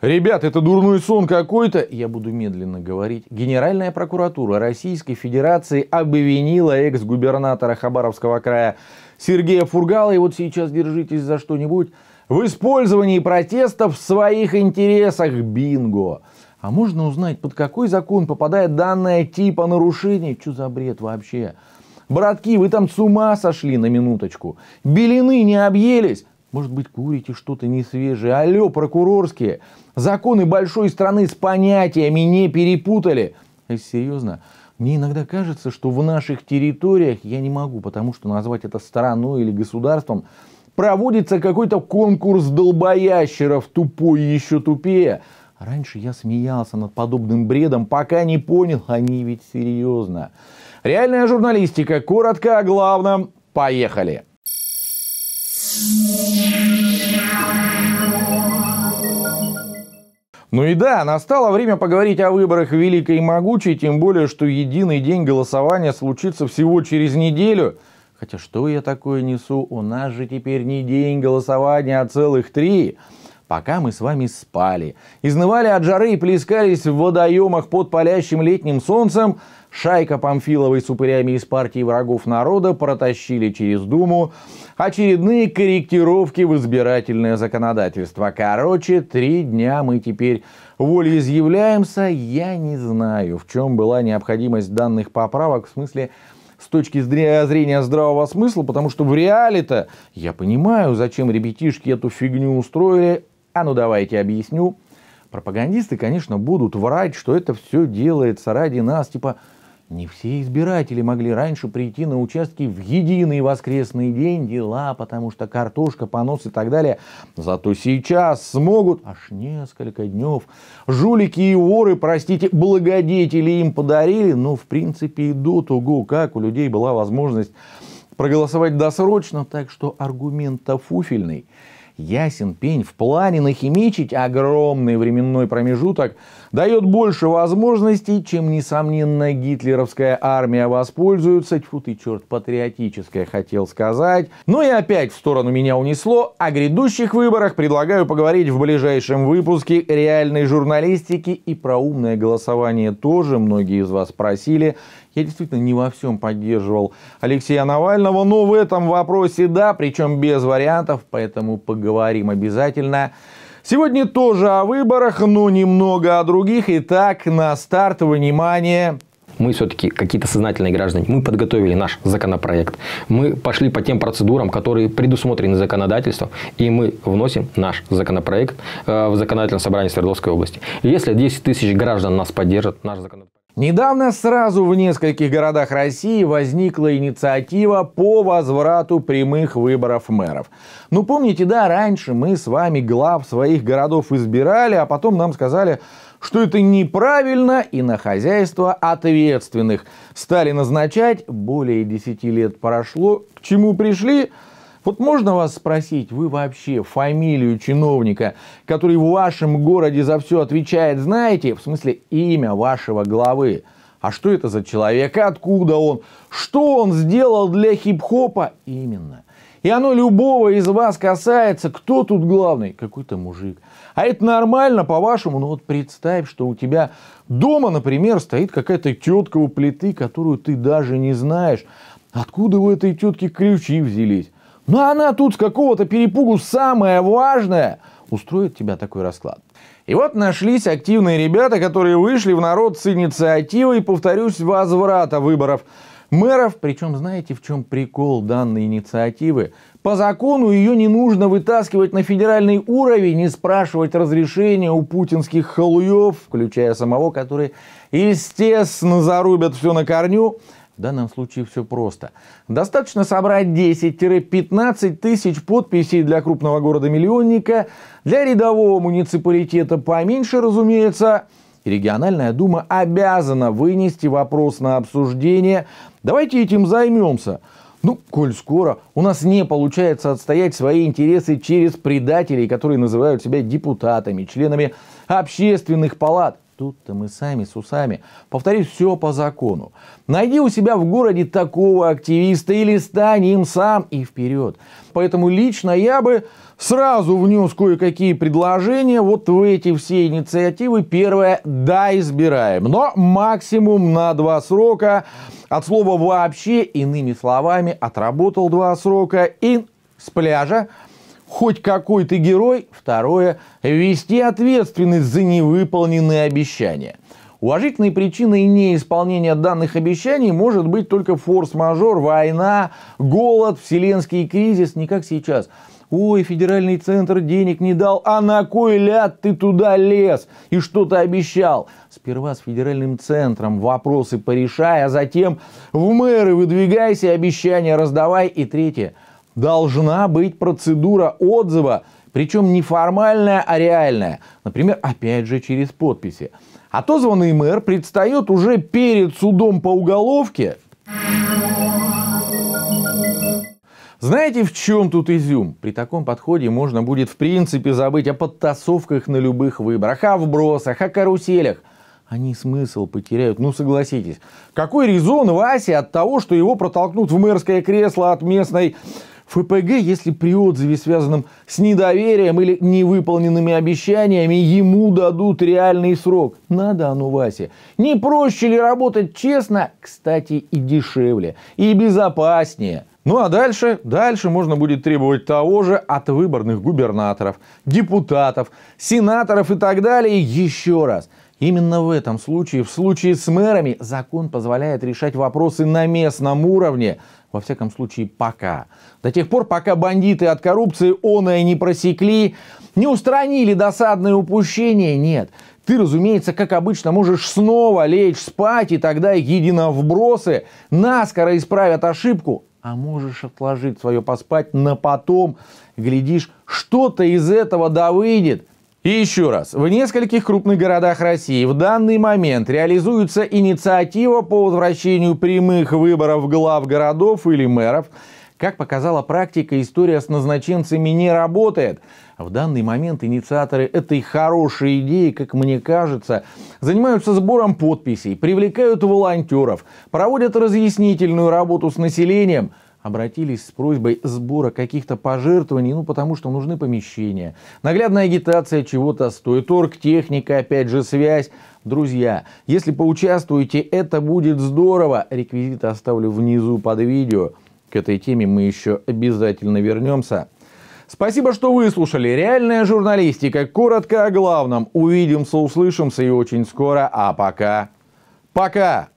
Ребят, это дурной сон какой-то. Я буду медленно говорить. Генеральная прокуратура Российской Федерации обвинила экс-губернатора Хабаровского края Сергея Фургала, и вот сейчас держитесь за что-нибудь, в использовании протестов в своих интересах. Бинго! А можно узнать, под какой закон попадает данное типа нарушений? Что за бред вообще? Братки, вы там с ума сошли на минуточку? Белины не объелись? Может быть, курите что-то несвежее? Алло, прокурорские! Законы большой страны с понятиями не перепутали. Если серьезно, мне иногда кажется, что в наших территориях, я не могу, потому что назвать это страной или государством, проводится какой-то конкурс долбоящеров, тупой еще тупее. Раньше я смеялся над подобным бредом, пока не понял, они ведь серьезно. Реальная журналистика. Коротко о главном. Поехали. Ну и да, настало время поговорить о выборах великой и могучей, тем более, что единый день голосования случится всего через неделю. Хотя что я такое несу? У нас же теперь не день голосования, а целых 3. Пока мы с вами спали, изнывали от жары и плескались в водоемах под палящим летним солнцем, шайка Памфиловой с упырями из партии врагов народа протащили через Думу очередные корректировки в избирательное законодательство. Короче, 3 дня мы теперь волеизъявляемся. Я не знаю, в чем была необходимость данных поправок, в смысле... с точки зрения здравого смысла, потому что в реале-то я понимаю, зачем ребятишки эту фигню устроили. А ну давайте объясню. Пропагандисты, конечно, будут врать, что это все делается ради нас. Типа, не все избиратели могли раньше прийти на участки в единый воскресный день, дела, потому что картошка, понос и так далее. Зато сейчас смогут, аж несколько дней. Жулики и воры, простите, благодетели им подарили, но в принципе и до того, как у людей была возможность проголосовать досрочно, так что аргумент-то фуфельный. Ясен пень, в плане нахимичить огромный временной промежуток дает больше возможностей, чем, несомненно, гитлеровская армия воспользуется. Тьфу ты, черт, патриотическое хотел сказать. Ну и опять в сторону меня унесло. О грядущих выборах предлагаю поговорить в ближайшем выпуске реальной журналистики. И про умное голосование тоже многие из вас просили. Я действительно не во всем поддерживал Алексея Навального, но в этом вопросе да, причем без вариантов, поэтому поговорим обязательно. Сегодня тоже о выборах, но немного о других. Итак, на старт, внимание... Мы все-таки какие-то сознательные граждане. Мы подготовили наш законопроект. Мы пошли по тем процедурам, которые предусмотрены законодательством. И мы вносим наш законопроект в законодательное собрание Свердловской области. И если 10 тысяч граждан нас поддержат, наш законопроект... Недавно сразу в нескольких городах России возникла инициатива по возврату прямых выборов мэров. Ну помните, да, раньше мы с вами глав своих городов избирали, а потом нам сказали, что это неправильно, и на хозяйство ответственных стали назначать. Более 10 лет прошло, к чему пришли? Вот можно вас спросить, вы вообще фамилию чиновника, который в вашем городе за все отвечает, знаете? В смысле, имя вашего главы. А что это за человек? Откуда он? Что он сделал для хип-хопа? Именно. И оно любого из вас касается. Кто тут главный? Какой-то мужик. А это нормально, по-вашему? Ну вот представь, что у тебя дома, например, стоит какая-то тетка у плиты, которую ты даже не знаешь. Откуда у этой тетки ключи взялись? Но она тут с какого-то перепугу самое важное устроит тебя такой расклад. И вот нашлись активные ребята, которые вышли в народ с инициативой, повторюсь, возврата выборов мэров. Причем знаете, в чем прикол данной инициативы? По закону ее не нужно вытаскивать на федеральный уровень и спрашивать разрешения у путинских халуев, включая самого, которые, естественно, зарубят все на корню. В данном случае все просто. Достаточно собрать 10-15 тысяч подписей для крупного города-миллионника, для рядового муниципалитета поменьше, разумеется. Региональная дума обязана вынести вопрос на обсуждение. Давайте этим займемся. Ну, коль скоро у нас не получается отстоять свои интересы через предателей, которые называют себя депутатами, членами общественных палат. тут-то мы сами с усами. Повторюсь, все по закону. Найди у себя в городе такого активиста или стань им сам и вперед. Поэтому лично я бы сразу внес кое-какие предложения вот в эти все инициативы. Первое, да, избираем, но максимум на 2 срока. От слова «вообще», иными словами, отработал 2 срока и с пляжа. Хоть какой ты герой. Второе, вести ответственность за невыполненные обещания. Уважительной причиной неисполнения данных обещаний может быть только форс-мажор, война, голод, вселенский кризис, не как сейчас. Ой, федеральный центр денег не дал, а на кой ляд ты туда лез и что-то обещал? Сперва с федеральным центром вопросы порешай, а затем в мэры выдвигайся, обещания раздавай. И третье, должна быть процедура отзыва, причем не формальная, а реальная. Например, опять же через подписи. Отозванный мэр предстает уже перед судом по уголовке. Знаете, в чем тут изюм? При таком подходе можно будет в принципе забыть о подтасовках на любых выборах, о вбросах, о каруселях. Они смысл потеряют, ну согласитесь. Какой резон Васе от того, что его протолкнут в мэрское кресло от местной ФПГ, если при отзыве, связанном с недоверием или невыполненными обещаниями, ему дадут реальный срок? Надо оно Васе. Не проще ли работать честно? Кстати, и дешевле, и безопаснее. Ну а дальше можно будет требовать того же от выборных губернаторов, депутатов, сенаторов и так далее. Еще раз, именно в этом случае, в случае с мэрами, закон позволяет решать вопросы на местном уровне. Во всяком случае, пока. До тех пор, пока бандиты от коррупции оное не просекли, не устранили досадное упущение, нет. Ты, разумеется, как обычно, можешь снова лечь спать, и тогда единовбросы наскоро исправят ошибку. А можешь отложить свое поспать на потом. Глядишь, что-то из этого да выйдет. И еще раз. В нескольких крупных городах России в данный момент реализуется инициатива по возвращению прямых выборов глав городов или мэров. Как показала практика, история с назначенцами не работает. В данный момент инициаторы этой хорошей идеи, как мне кажется, занимаются сбором подписей, привлекают волонтеров, проводят разъяснительную работу с населением. Обратились с просьбой сбора каких-то пожертвований, ну потому что нужны помещения. Наглядная агитация чего-то стоит, оргтехника, опять же связь. Друзья, если поучаствуете, это будет здорово. Реквизиты оставлю внизу под видео. К этой теме мы еще обязательно вернемся. Спасибо, что выслушали. Реальная журналистика. Коротко о главном. Увидимся, услышимся и очень скоро. А пока. Пока!